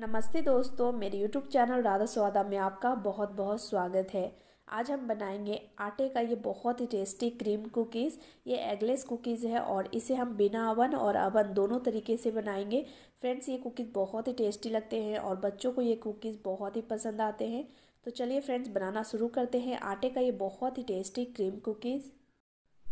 नमस्ते दोस्तों, मेरे YouTube चैनल राधा स्वादा में आपका बहुत बहुत स्वागत है। आज हम बनाएंगे आटे का ये बहुत ही टेस्टी क्रीम कुकीज़। ये एगलेस कुकीज़ है और इसे हम बिना अवन और अवन दोनों तरीके से बनाएंगे। फ्रेंड्स, ये कुकीज़ बहुत ही टेस्टी लगते हैं और बच्चों को ये कुकीज़ बहुत ही पसंद आते हैं। तो चलिए फ्रेंड्स, बनाना शुरू करते हैं आटे का ये बहुत ही टेस्टी क्रीम कुकीज़।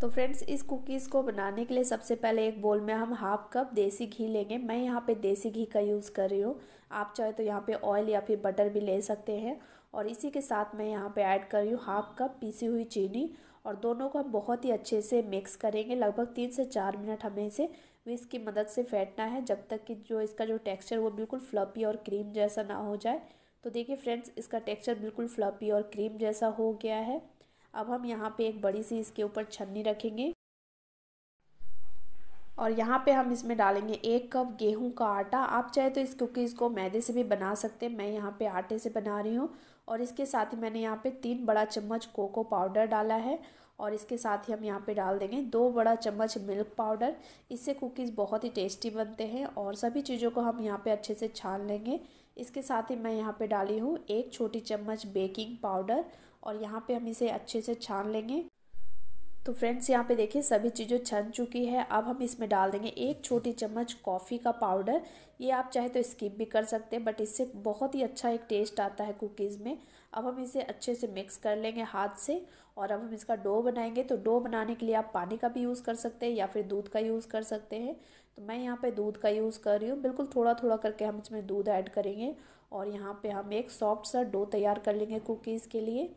तो फ्रेंड्स, इस कुकीज़ को बनाने के लिए सबसे पहले एक बोल में हम हाफ कप देसी घी लेंगे। मैं यहाँ पे देसी घी का यूज़ कर रही हूँ, आप चाहे तो यहाँ पे ऑयल या फिर बटर भी ले सकते हैं। और इसी के साथ मैं यहाँ पे ऐड कर रही हूँ हाफ कप पीसी हुई चीनी और दोनों को हम बहुत ही अच्छे से मिक्स करेंगे। लगभग 3 से 4 मिनट हमें इसे विस्क की मदद से फेंटना है, जब तक कि जो इसका जो टेक्स्चर वो बिल्कुल फ्लफी और क्रीम जैसा ना हो जाए। तो देखिए फ्रेंड्स, इसका टेक्स्चर बिल्कुल फ्लफी और क्रीम जैसा हो गया है। अब हम यहाँ पे एक बड़ी सी इसके ऊपर छन्नी रखेंगे और यहाँ पे हम इसमें डालेंगे 1 कप गेहूं का आटा। आप चाहे तो इस कुकीज़ को मैदे से भी बना सकते हैं, मैं यहाँ पे आटे से बना रही हूँ। और इसके साथ ही मैंने यहाँ पे 3 बड़ा चम्मच कोको पाउडर डाला है और इसके साथ ही हम यहाँ पे डाल देंगे 2 बड़ा चम्मच मिल्क पाउडर। इससे कुकीज़ बहुत ही टेस्टी बनते हैं और सभी चीज़ों को हम यहाँ पे अच्छे से छान लेंगे। इसके साथ ही मैं यहाँ पे डाली हूँ 1 छोटी चम्मच बेकिंग पाउडर और यहाँ पे हम इसे अच्छे से छान लेंगे। तो फ्रेंड्स, यहाँ पे देखिए सभी चीज़ें छन चुकी है। अब हम इसमें डाल देंगे 1 छोटी चम्मच कॉफ़ी का पाउडर। ये आप चाहे तो स्किप भी कर सकते हैं, बट इससे बहुत ही अच्छा एक टेस्ट आता है कुकीज़ में। अब हम इसे अच्छे से मिक्स कर लेंगे हाथ से और अब हम इसका डो बनाएंगे। तो डो बनाने के लिए आप पानी का भी यूज़ कर सकते हैं या फिर दूध का यूज़ कर सकते हैं। तो मैं यहाँ पे दूध का यूज़ कर रही हूँ। बिल्कुल थोड़ा थोड़ा करके हम इसमें दूध ऐड करेंगे और यहाँ पे हम एक सॉफ्ट सा डो तैयार कर लेंगे कुकीज़ के लिए।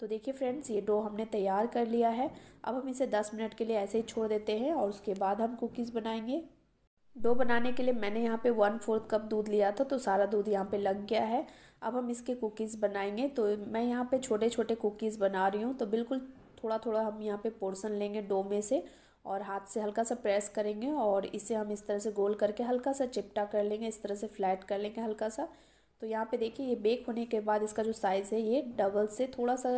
तो देखिए फ्रेंड्स, ये डो हमने तैयार कर लिया है। अब हम इसे 10 मिनट के लिए ऐसे ही छोड़ देते हैं और उसके बाद हम कुकीज़ बनाएंगे। डो बनाने के लिए मैंने यहाँ पे 1/4 कप दूध लिया था, तो सारा दूध यहाँ पे लग गया है। अब हम इसके कुकीज़ बनाएंगे। तो मैं यहाँ पे छोटे छोटे कुकीज़ बना रही हूँ, तो बिल्कुल थोड़ा थोड़ा हम यहाँ पे पोर्शन लेंगे डो में से और हाथ से हल्का सा प्रेस करेंगे और इसे हम इस तरह से गोल करके हल्का सा चिपटा कर लेंगे, इस तरह से फ्लैट कर लेंगे हल्का सा। तो यहाँ पे देखिए ये बेक होने के बाद इसका जो साइज़ है ये डबल से थोड़ा सा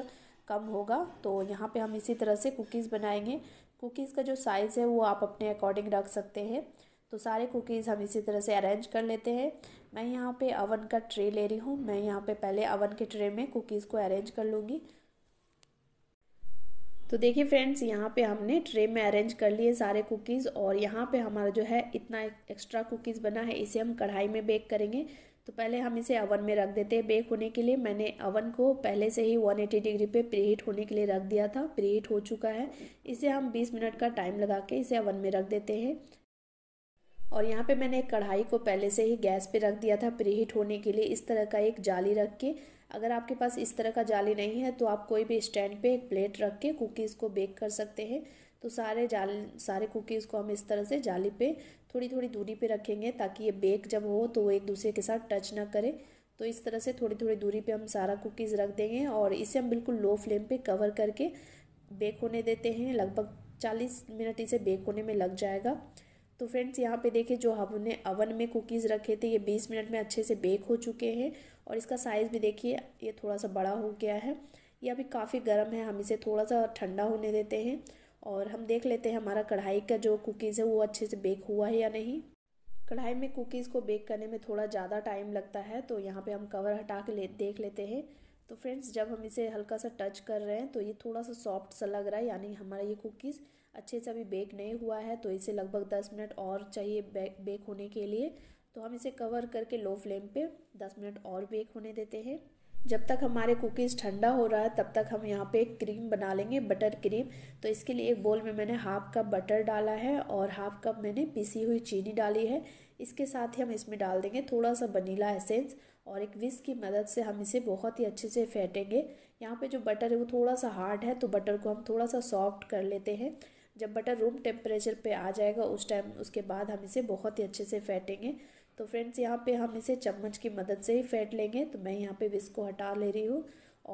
कम होगा। तो यहाँ पे हम इसी तरह से कुकीज़ बनाएंगे। कुकीज़ का जो साइज़ है वो आप अपने अकॉर्डिंग रख सकते हैं। तो सारे कुकीज़ हम इसी तरह से अरेंज कर लेते हैं। मैं यहाँ पे अवन का ट्रे ले रही हूँ। मैं यहाँ पे पहले अवन के ट्रे में कुकीज़ को अरेंज कर लूँगी। तो देखिए फ्रेंड्स, यहाँ पे हमने ट्रे में अरेंज कर लिए सारे कुकीज़ और यहाँ पे हमारा जो है इतना एक्स्ट्रा कुकीज़ बना है, इसे हम कढ़ाई में बेक करेंगे। तो पहले हम इसे अवन में रख देते हैं बेक होने के लिए। मैंने अवन को पहले से ही 180 डिग्री पे प्रीहीट होने के लिए रख दिया था, प्रीहीट हो चुका है। इसे हम 20 मिनट का टाइम लगा के इसे अवन में रख देते हैं। और यहाँ पे मैंने एक कढ़ाई को पहले से ही गैस पे रख दिया था प्रीहीट होने के लिए, इस तरह का एक जाली रख के। अगर आपके पास इस तरह का जाली नहीं है तो आप कोई भी स्टैंड पे एक प्लेट रख के कुकीज़ को बेक कर सकते हैं। तो सारे कुकीज़ को हम इस तरह से जाली पे थोड़ी थोड़ी दूरी पे रखेंगे ताकि ये बेक जब हो तो वो एक दूसरे के साथ टच ना करे। तो इस तरह से थोड़ी थोड़ी दूरी पे हम सारा कुकीज़ रख देंगे और इसे हम बिल्कुल लो फ्लेम पे कवर करके बेक होने देते हैं। लगभग 40 मिनट इसे बेक होने में लग जाएगा। तो फ्रेंड्स, यहाँ पे देखिए जो हमने अवन में कुकीज़ रखे थे ये 20 मिनट में अच्छे से बेक हो चुके हैं और इसका साइज़ भी देखिए ये थोड़ा सा बड़ा हो गया है। ये अभी काफ़ी गर्म है, हम इसे थोड़ा सा ठंडा होने देते हैं और हम देख लेते हैं हमारा कढ़ाई का जो कुकीज़ है वो अच्छे से बेक हुआ है या नहीं। कढ़ाई में कुकीज़ को बेक करने में थोड़ा ज़्यादा टाइम लगता है, तो यहाँ पर हम कवर हटा के देख लेते हैं। तो फ्रेंड्स, जब हम इसे हल्का सा टच कर रहे हैं तो ये थोड़ा सा सॉफ्ट सा लग रहा है, यानी हमारा ये कुकीज़ अच्छे से अभी बेक नहीं हुआ है। तो इसे लगभग 10 मिनट और चाहिए बेक होने के लिए। तो हम इसे कवर करके लो फ्लेम पे 10 मिनट और बेक होने देते हैं। जब तक हमारे कुकीज़ ठंडा हो रहा है तब तक हम यहाँ पे क्रीम बना लेंगे, बटर क्रीम। तो इसके लिए एक बोल में मैंने हाफ कप बटर डाला है और हाफ कप मैंने पिसी हुई चीनी डाली है। इसके साथ ही हम इसमें डाल देंगे थोड़ा सा वनीला एसेंस और एक विस्क की मदद से हम इसे बहुत ही अच्छे से फेंटेंगे। यहाँ पे जो बटर है वो थोड़ा सा हार्ड है, तो बटर को हम थोड़ा सा सॉफ्ट कर लेते हैं। जब बटर रूम टेम्परेचर पे आ जाएगा उस टाइम उसके बाद हम इसे बहुत ही अच्छे से फेंटेंगे। तो फ्रेंड्स, यहाँ पे हम इसे चम्मच की मदद से ही फेंट लेंगे। तो मैं यहाँ पे विस्क को हटा ले रही हूँ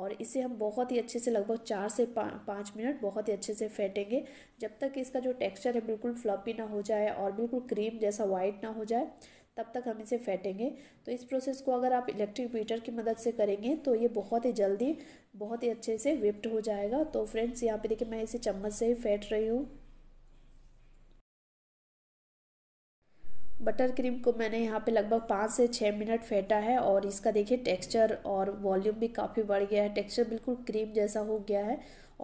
और इसे हम बहुत ही अच्छे से लगभग 4 से 5 मिनट बहुत ही अच्छे से फेंटेंगे, जब तक इसका जो टेक्स्चर है बिल्कुल फ्लफी ना हो जाए और बिल्कुल क्रीम जैसा वाइट ना हो जाए, तब तक हम इसे फेंटेंगे। तो इस प्रोसेस को अगर आप इलेक्ट्रिक बीटर की मदद से करेंगे तो ये बहुत ही जल्दी बहुत ही अच्छे से व्हिप्ड हो जाएगा। तो फ्रेंड्स, यहाँ पे देखिए मैं इसे चम्मच से ही फेंट रही हूँ। बटर क्रीम को मैंने यहाँ पे लगभग 5 से 6 मिनट फेंटा है और इसका देखिए टेक्सचर और वॉल्यूम भी काफ़ी बढ़ गया है। टेक्सचर बिल्कुल क्रीम जैसा हो गया है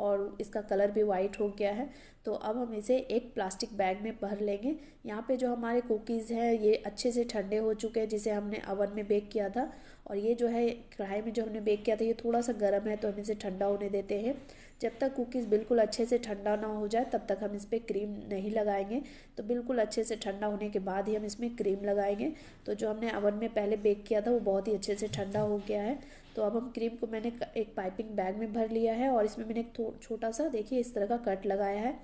और इसका कलर भी वाइट हो गया है। तो अब हम इसे एक प्लास्टिक बैग में भर लेंगे। यहाँ पे जो हमारे कुकीज़ हैं ये अच्छे से ठंडे हो चुके हैं, जिसे हमने ओवन में बेक किया था, और ये जो है कढ़ाई में जो हमने बेक किया था ये थोड़ा सा गर्म है, तो हम इसे ठंडा होने देते हैं। जब तक कुकीज़ बिल्कुल अच्छे से ठंडा ना हो जाए तब तक हम इस पर क्रीम नहीं लगाएंगे। तो बिल्कुल अच्छे से ठंडा होने के बाद ही हम इसमें क्रीम लगाएंगे। तो जो हमने ओवन में पहले बेक किया था वो बहुत ही अच्छे से ठंडा हो गया है। तो अब हम क्रीम को मैंने एक पाइपिंग बैग में भर लिया है और इसमें मैंने एक छोटा सा देखिए इस तरह का कट लगाया है।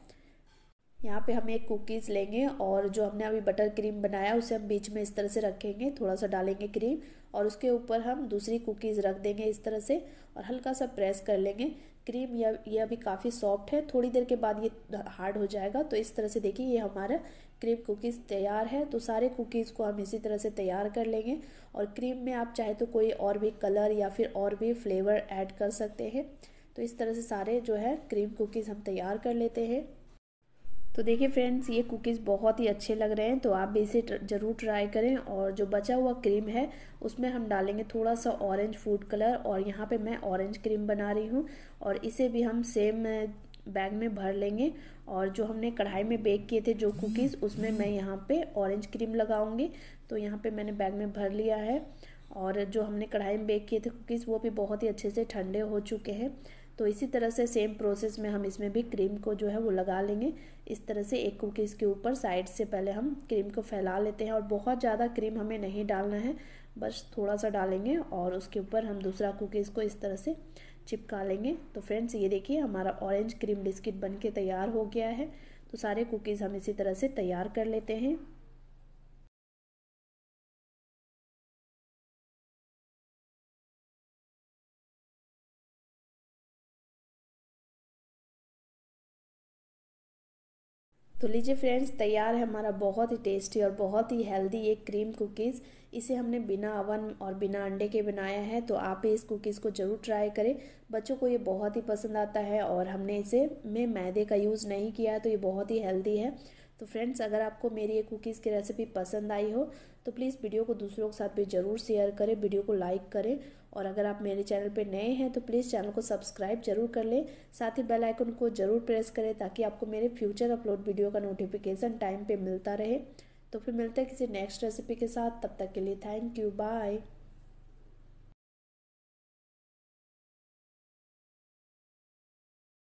यहाँ पे हम एक कुकीज़ लेंगे और जो हमने अभी बटर क्रीम बनाया उसे हम बीच में इस तरह से रखेंगे, थोड़ा सा डालेंगे क्रीम और उसके ऊपर हम दूसरी कुकीज़ रख देंगे इस तरह से और हल्का सा प्रेस कर लेंगे। क्रीम ये अभी काफ़ी सॉफ्ट है, थोड़ी देर के बाद ये हार्ड हो जाएगा। तो इस तरह से देखिए ये हमारा क्रीम कुकीज़ तैयार है। तो सारे कुकीज़ को हम इसी तरह से तैयार कर लेंगे और क्रीम में आप चाहे तो कोई और भी कलर या फिर और भी फ्लेवर ऐड कर सकते हैं। तो इस तरह से सारे जो है क्रीम कुकीज़ हम तैयार कर लेते हैं। तो देखिए फ्रेंड्स ये कुकीज़ बहुत ही अच्छे लग रहे हैं, तो आप भी इसे ज़रूर ट्राई करें। और जो बचा हुआ क्रीम है उसमें हम डालेंगे थोड़ा सा ऑरेंज फूड कलर, और यहाँ पे मैं ऑरेंज क्रीम बना रही हूँ और इसे भी हम सेम बैग में भर लेंगे। और जो हमने कढ़ाई में बेक किए थे जो कुकीज़ उसमें मैं यहाँ पे ऑरेंज क्रीम लगाऊंगी। तो यहाँ पे मैंने बैग में भर लिया है और जो हमने कढ़ाई में बेक किए थे कुकीज़ वो भी बहुत ही अच्छे से ठंडे हो चुके हैं। तो इसी तरह से सेम प्रोसेस में हम इसमें भी क्रीम को जो है वो लगा लेंगे। इस तरह से एक कुकीज़ के ऊपर साइड से पहले हम क्रीम को फैला लेते हैं और बहुत ज़्यादा क्रीम हमें नहीं डालना है, बस थोड़ा सा डालेंगे और उसके ऊपर हम दूसरा कुकीज़ को इस तरह से चिपका लेंगे। तो फ्रेंड्स ये देखिए हमारा ऑरेंज क्रीम बिस्किट बनके तैयार हो गया है। तो सारे कुकीज़ हम इसी तरह से तैयार कर लेते हैं। तो लीजिए फ्रेंड्स तैयार है हमारा बहुत ही टेस्टी और बहुत ही हेल्दी ये क्रीम कुकीज़। इसे हमने बिना अवन और बिना अंडे के बनाया है। तो आप भी इस कुकीज़ को ज़रूर ट्राई करें, बच्चों को ये बहुत ही पसंद आता है और हमने इसे में मैदे का यूज़ नहीं किया है, तो ये बहुत ही हेल्दी है। तो फ्रेंड्स अगर आपको मेरी ये कुकीज़ की रेसिपी पसंद आई हो तो प्लीज़ वीडियो को दूसरों के साथ भी ज़रूर शेयर करें, वीडियो को लाइक करें, और अगर आप मेरे चैनल पर नए हैं तो प्लीज़ चैनल को सब्सक्राइब जरूर कर लें, साथ ही बेल आइकन को ज़रूर प्रेस करें ताकि आपको मेरे फ्यूचर अपलोड वीडियो का नोटिफिकेशन टाइम पे मिलता रहे। तो फिर मिलते हैं किसी नेक्स्ट रेसिपी के साथ, तब तक के लिए थैंक यू, बाय।